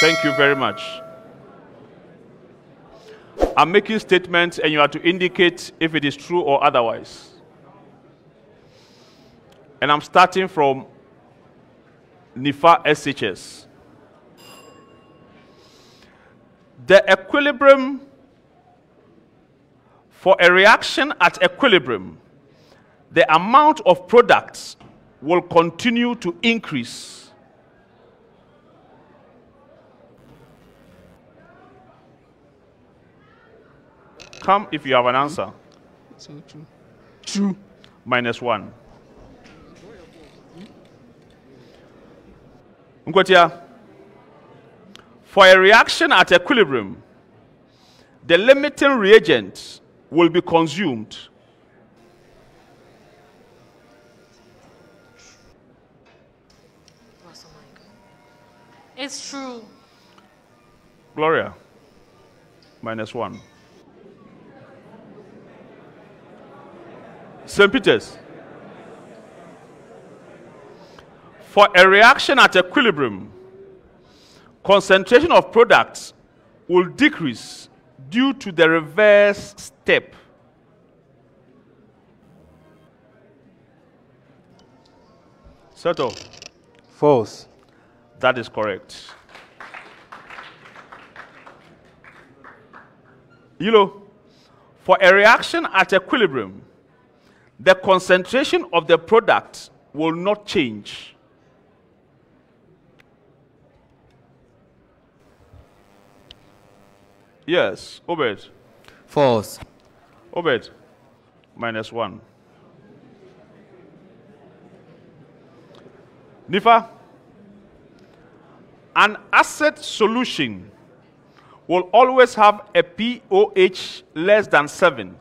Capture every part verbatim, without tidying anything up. Thank you very much. I'm making statements and you are to indicate if it is true or otherwise. And I'm starting from NIFA S H S. The equilibrium for a reaction at equilibrium, the amount of products will continue to increase. Come if you have an answer. It's not true. True. Minus one. Nkwatia, for a reaction at equilibrium, the limiting reagent will be consumed. It's true. Gloria, minus one. Saint Peter's. For a reaction at equilibrium, concentration of products will decrease due to the reverse step. Settle. False. That is correct. You know, for a reaction at equilibrium, the concentration of the product will not change. Yes, Obed. False. Obed, minus one. NIFA, an acid solution will always have a P O H less than seven.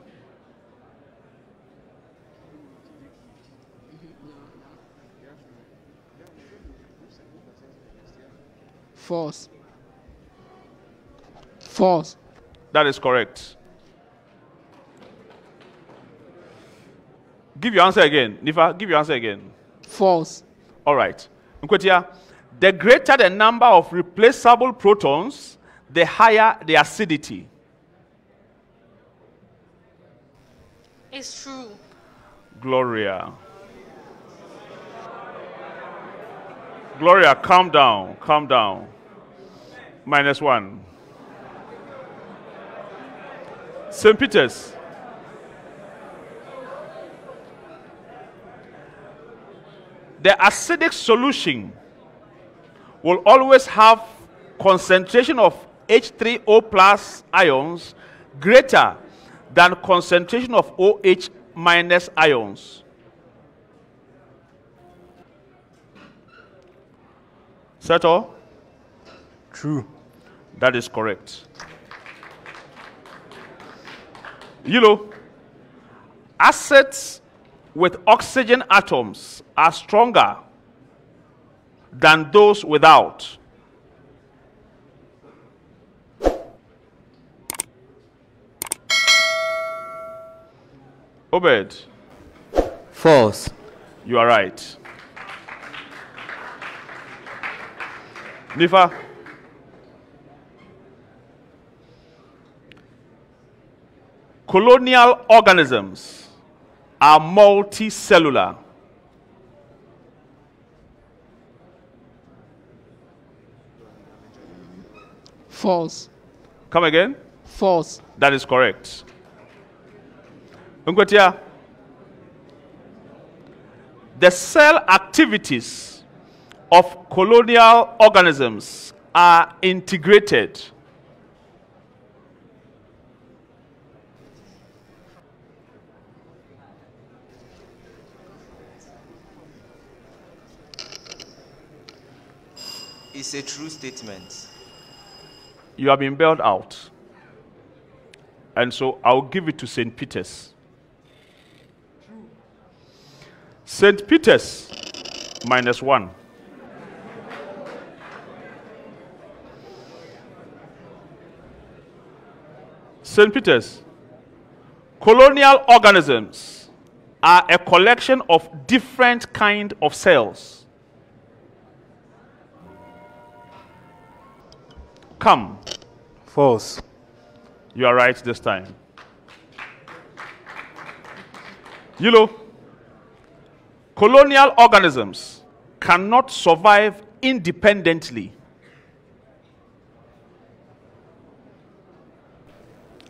False. False. That is correct. Give your answer again. NIFA, give your answer again. False. All right. Nkwetia, the greater the number of replaceable protons, the higher the acidity. It's true. Gloria. Gloria, calm down. Calm down. Minus one. Saint Peter's. The acidic solution will always have concentration of H three O plus ions greater than concentration of O H minus ions. Settle? True. That is correct. You know, acids with oxygen atoms are stronger than those without. Obed. False. You are right. NIFA. Colonial organisms are multicellular. False. Come again? False. That is correct. Nkwetia, the cell activities of colonial organisms are integrated. It's a true statement. You have been bailed out. And so I'll give it to Saint Peter's. Saint Peter's, minus one. Saint Peter's, colonial organisms are a collection of different kinds of cells. come? False. You are right this time. Yellow. Colonial organisms cannot survive independently.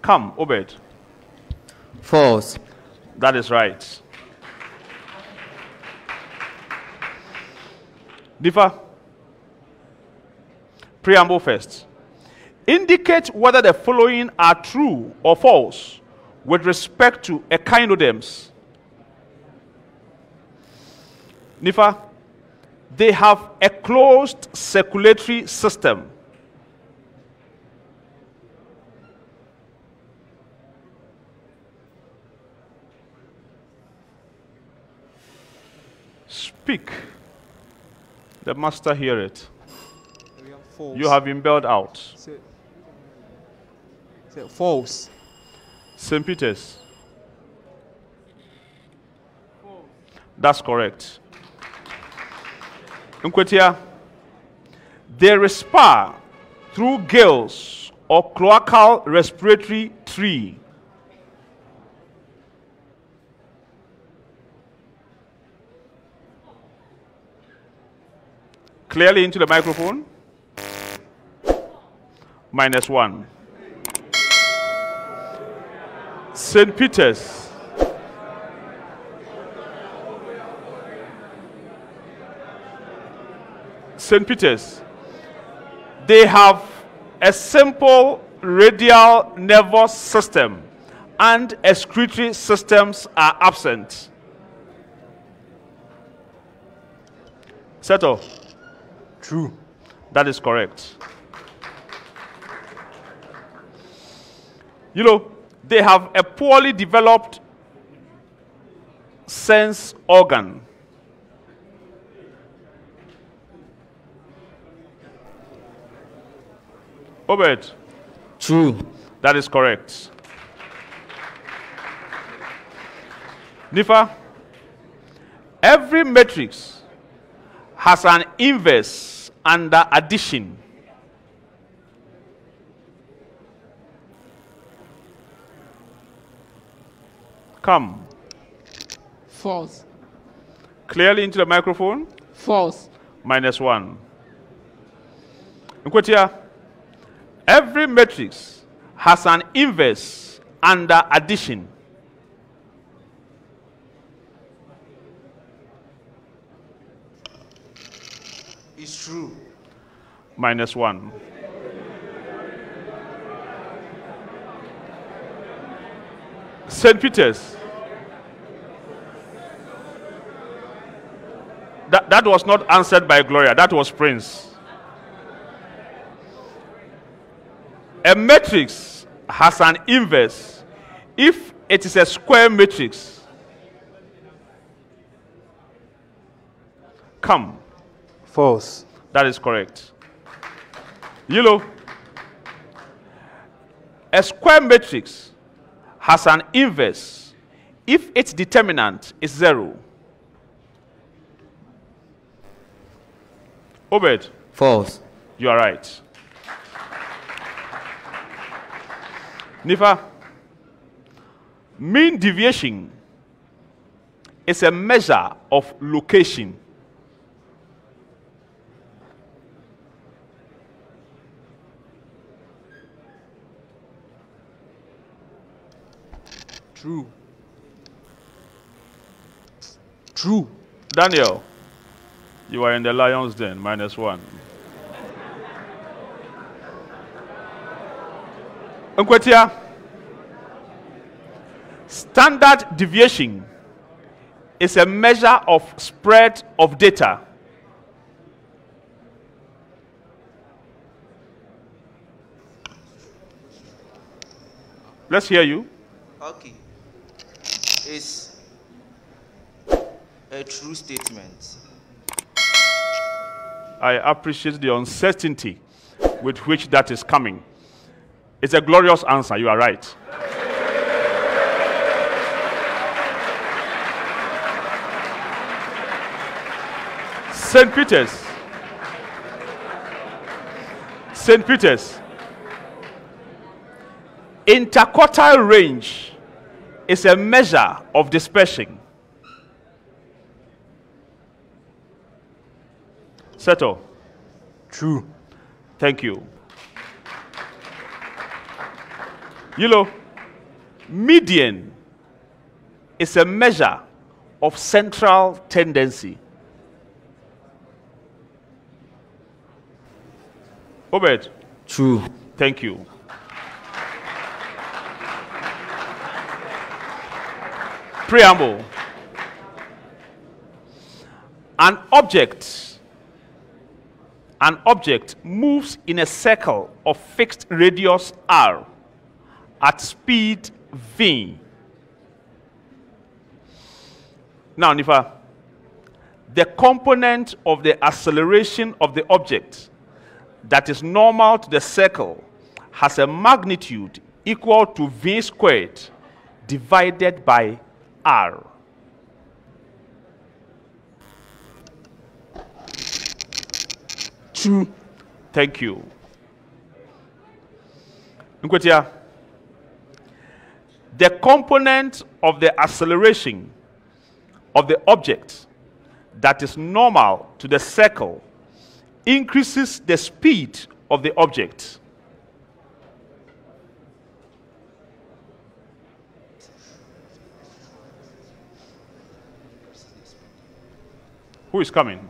Come, Obed. False. That is right. Nifa. Preamble first. Indicate whether the following are true or false with respect to echinoderms. Nifa, they have a closed circulatory system. Speak. The master hear it. You have been bailed out. So, so false. Saint Peter's. False. That's correct. Nkwetia, they respire through gills or cloacal respiratory tree. Clearly into the microphone. Minus one. Saint Peter's. Saint Peter's. They have a simple radial nervous system and excretory systems are absent. Settle. True. That is correct. You know, they have a poorly developed sense organ. Obed. True. That is correct. Nifa, every matrix has an inverse under addition. Come. False. Clearly into the microphone. False. Minus one. Nkwetia, every matrix has an inverse under addition. It's true. Minus one. Saint Peter's. That, that was not answered by Gloria. That was Prince. A matrix has an inverse if it is a square matrix. Come. False. That is correct. Yellow. A square matrix has an inverse if its determinant is zero. Obed. False. You are right. Nifa, mean deviation is a measure of location. True. True. Daniel, you are in the lion's den, minus one. Nkwetia, standard deviation is a measure of spread of data. Let's hear you. Okay. It's a true statement. I appreciate the uncertainty with which that is coming. It's a glorious answer. You are right. Saint Peter's. Saint Peter's. Interquartile range is a measure of dispersion. Settle. True. Thank you. You know, median is a measure of central tendency. Obed. True. Thank you. Preamble. An object, an object moves in a circle of fixed radius R at speed V. Now, Nifa, the component of the acceleration of the object that is normal to the circle has a magnitude equal to V squared divided by R. True. Thank you. Nkwetia. The component of the acceleration of the object that is normal to the circle increases the speed of the object. Who is coming?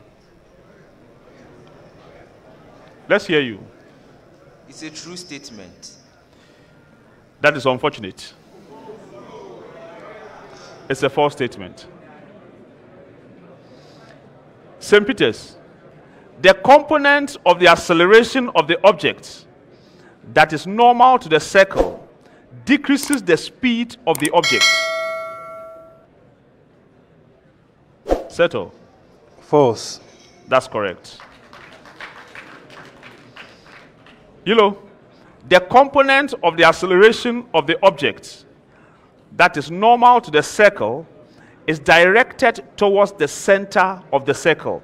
Let's hear you. It's a true statement. That is unfortunate. It's a false statement. Saint Peter's, the component of the acceleration of the object that is normal to the circle decreases the speed of the object. Settle. False. That's correct. You know, the component of the acceleration of the object that is normal to the circle is directed towards the center of the circle.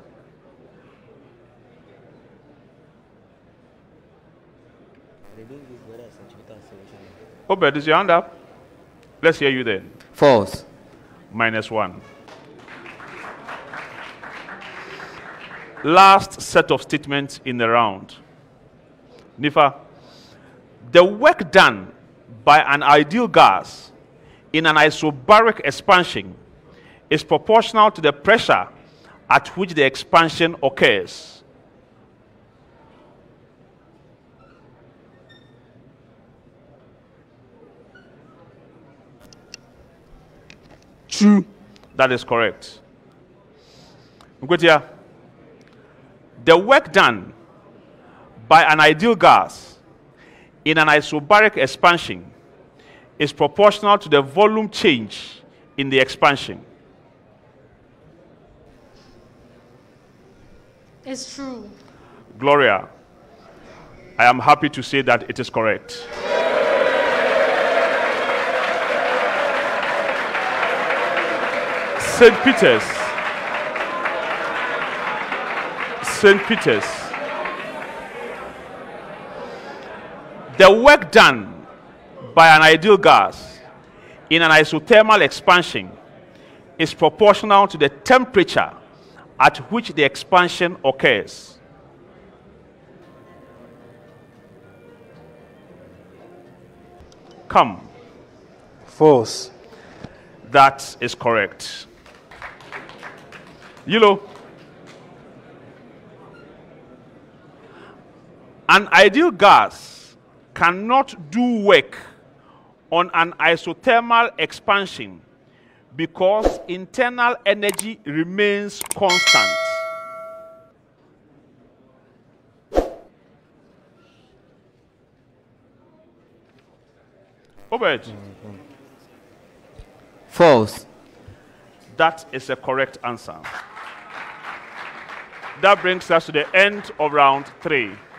Obed, is your hand up? Let's hear you then. False. Minus one. Last set of statements in the round. Nifa, the work done by an ideal gas in an isobaric expansion is proportional to the pressure at which the expansion occurs. True. That is correct. Nguetia, the work done by an ideal gas in an isobaric expansion is proportional to the volume change in the expansion. It's true. Gloria, I am happy to say that it is correct. Saint Peter's, Saint Peter's, the work done by an ideal gas in an isothermal expansion is proportional to the temperature at which the expansion occurs. Come. False. That is correct. You know, an ideal gas cannot do work on an isothermal expansion because internal energy remains constant. Robert. Mm-hmm. False. That is a correct answer. That brings us to the end of round three.